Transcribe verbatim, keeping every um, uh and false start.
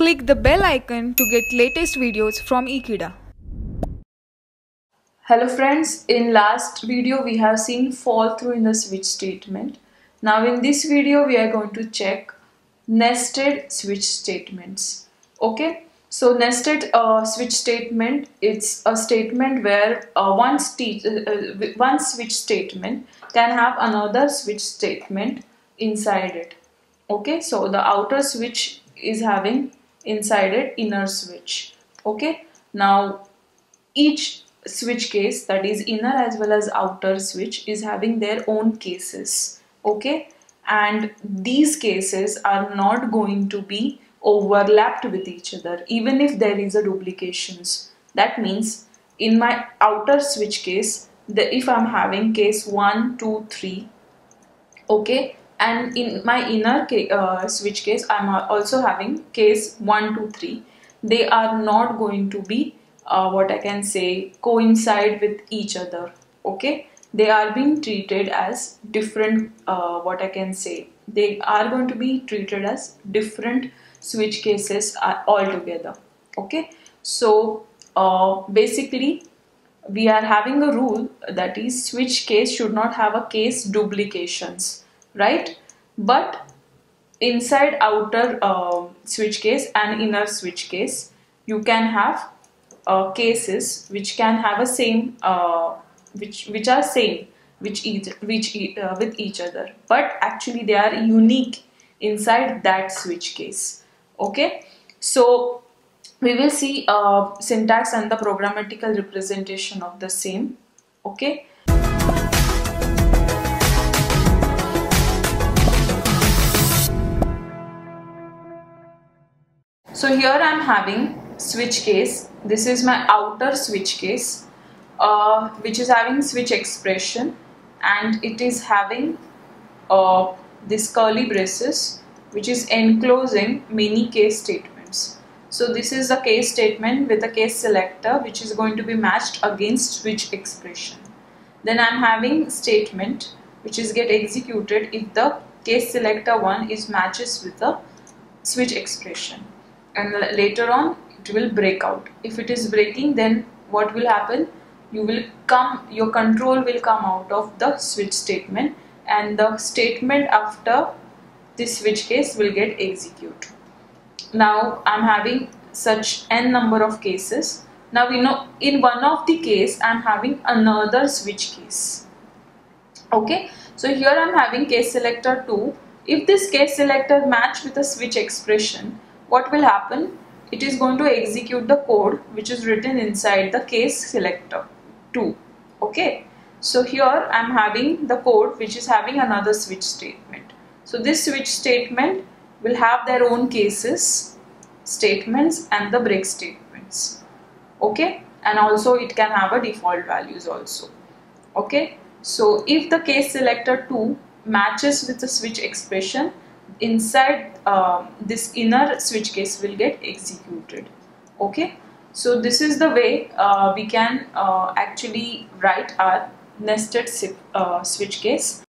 Click the bell icon to get latest videos from Ekeeda. Hello friends, in last video we have seen fall through in the switch statement. Now in this video we are going to check nested switch statements. Okay, so nested uh, switch statement, it's a statement where uh, one, uh, one switch statement can have another switch statement inside it. Okay, so the outer switch is having inside it inner switch. Okay, now each switch case, that is inner as well as outer switch, is having their own cases. Okay, and these cases are not going to be overlapped with each other even if there is a duplications. That means in my outer switch case, the, if I'm having case one, two, three, okay, and in my inner case, uh, switch case, I'm also having case one, two, three, they are not going to be uh, what I can say coincide with each other. Okay, they are being treated as different, uh, what I can say, they are going to be treated as different switch cases are altogether. Okay, so uh, basically we are having a rule that is switch case should not have a case duplications, right? But inside outer uh, switch case and inner switch case, you can have uh, cases which can have a same uh, which which are same which each which uh, with each other, but actually they are unique inside that switch case. Okay, so we will see uh, syntax and the programmatical representation of the same. Okay, so here I am having switch case. This is my outer switch case, uh, which is having switch expression, and it is having uh, this curly braces which is enclosing many case statements. So this is a case statement with a case selector which is going to be matched against switch expression. Then I am having statement which is get executed if the case selector one is matches with the switch expression, and later on it will break out. If it is breaking, then what will happen, you will come your control will come out of the switch statement, and the statement after this switch case will get executed. Now I'm having such n number of cases. Now we know in one of the case I'm having another switch case. Okay, so here I'm having case selector two. If this case selector match with a switch expression, what will happen? It is going to execute the code which is written inside the case selector two. Okay. So here I am having the code which is having another switch statement. So this switch statement will have their own cases, statements and the break statements. Okay, and also it can have a default values also. Okay, so if the case selector two matches with the switch expression, inside uh, this inner switch case will get executed. Okay, so this is the way uh, we can uh, actually write our nested uh, switch case.